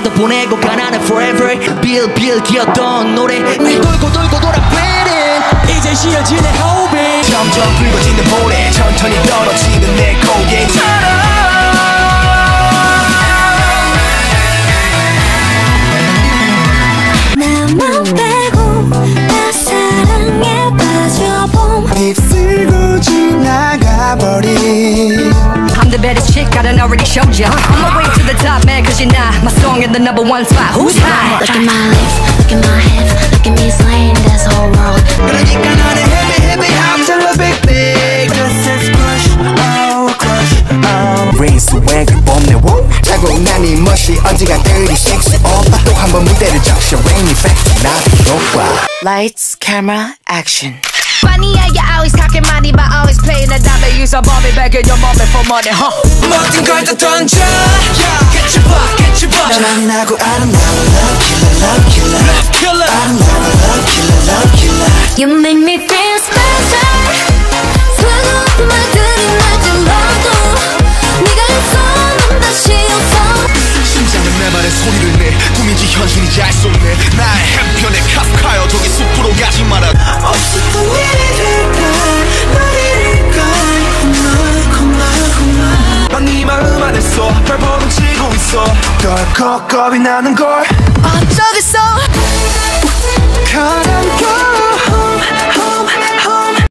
나도 보내고 가난해 forever 빌빌 뛰었던 노래 날 돌고 돌고 돌아 beating 이제 쉬어지네 hoping 점점 붉어지는 볼에 천천히 떨어지는 내 고개처럼 나만 빼고 다 사랑에 빠져봄 휩쓸고 지나가버린 I'm the baddest chick, I done already showed ya I'm on my way to the top, man, cause you're not my song in the #1 spot, who's high? Look at my lips, look at my hips Look at me slaying this whole world 그러니까 나는 heavy, heavy, I'm still a big, big This is crush, oh, crush, oh Rain swag을 뽐내고 자고 난 이 멋이 언제가 들이 sexy 오빠 또 한번 무대를 적셔 Rain effect, 나도 효과 Lights, camera, action Funny how you're always talking money but always playing the dollar You so Bobby begging your mommy for money, huh? 모든 걸 다 던져 Get your buck, get your buck 나만 나고 아름다워 Love killer, love killer Love killer 아름다워 Love killer, love killer You make me feel special 수고 없던 말들이 날 질러도 네가 있어 넌 다시 없어 심장은 내 말에 소리를 내 꿈인지 현실인지 잘 쏟네 나의 해변에 카프카여 저기 숲으로 가지 마라 덜컥 겁이 나는 걸 어쩌겠어